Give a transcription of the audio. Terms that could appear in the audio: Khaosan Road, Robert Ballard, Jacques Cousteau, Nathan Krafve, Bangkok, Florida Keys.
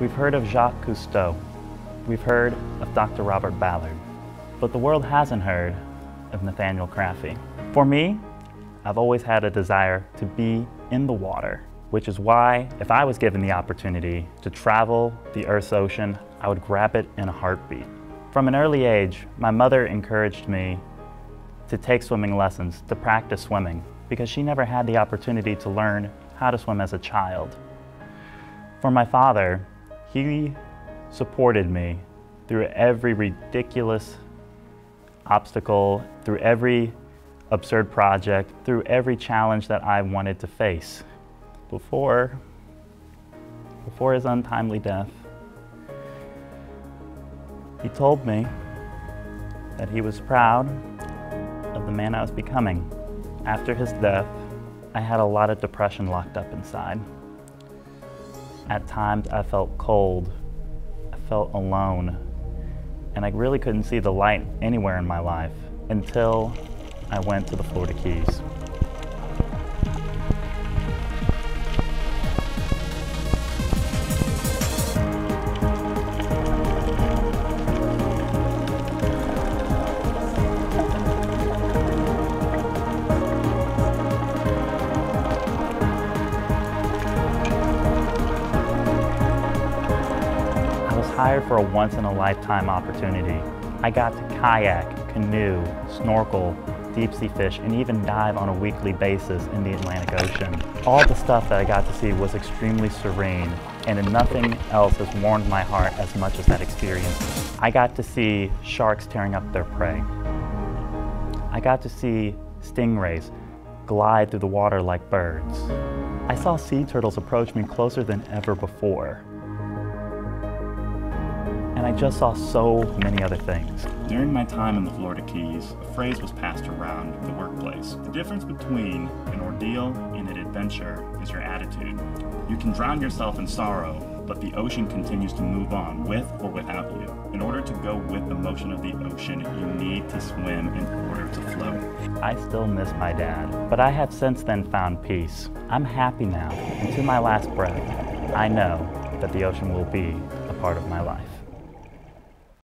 We've heard of Jacques Cousteau. We've heard of Dr. Robert Ballard. But the world hasn't heard of Nathan Krafve. For me, I've always had a desire to be in the water, which is why if I was given the opportunity to travel the Earth's ocean, I would grab it in a heartbeat. From an early age, my mother encouraged me to take swimming lessons, to practice swimming, because she never had the opportunity to learn how to swim as a child. For my father, he supported me through every ridiculous obstacle, through every absurd project, through every challenge that I wanted to face. Before his untimely death, he told me that he was proud of the man I was becoming. After his death, I had a lot of depression locked up inside. At times, I felt cold, I felt alone, and I really couldn't see the light anywhere in my life until I went to the Florida Keys. Hired for a once-in-a-lifetime opportunity. I got to kayak, canoe, snorkel, deep-sea fish, and even dive on a weekly basis in the Atlantic Ocean. All the stuff that I got to see was extremely serene, and nothing else has warmed my heart as much as that experience. I got to see sharks tearing up their prey. I got to see stingrays glide through the water like birds. I saw sea turtles approach me closer than ever before. And I just saw so many other things. During my time in the Florida Keys, a phrase was passed around the workplace. The difference between an ordeal and an adventure is your attitude. You can drown yourself in sorrow, but the ocean continues to move on, with or without you. In order to go with the motion of the ocean, you need to swim in order to float. I still miss my dad, but I have since then found peace. I'm happy now, and to my last breath, I know that the ocean will be a part of my life.